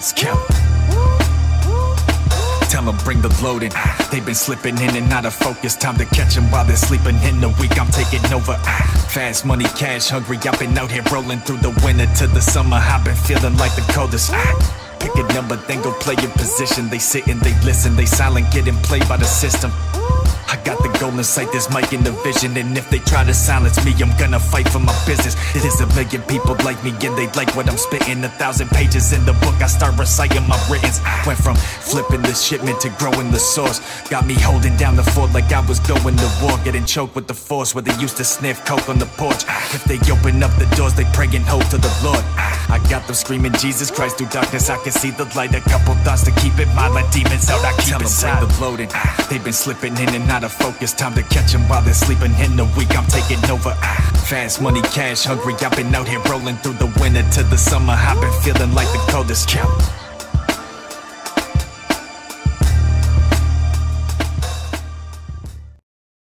Let's go. Time to bring the load in. They've been slipping in and out of focus. Time to catch them while they're sleeping. In the week, I'm taking over. Fast money, cash hungry. I've been out here rolling through the winter to the summer. I've been feeling like the coldest. Pick a number, then go play your position. They sit and they listen. They silent, getting played by the system. I got the golden sight, this mic in the vision. And if they try to silence me, I'm gonna fight for my business. There's a million people like me and they like what I'm spitting. 1,000 pages in the book, I start reciting my writtings. Went from flipping the shipment to growing the source. Got me holding down the fort like I was going to war. Getting choked with the force where they used to sniff coke on the porch. If they open up the doors, they pray and hope to the Lord. I got them screaming Jesus Christ through darkness. I can see the light, a couple thoughts to keep in mind. My demons out, I keep inside. Time to bring the load in. They've been slipping in and out of focus. Time to catch them while they're sleeping. In the week, I'm taking over. Fast money, cash hungry. I've been out here rolling through the winter to the summer. I've been feeling like the coldest.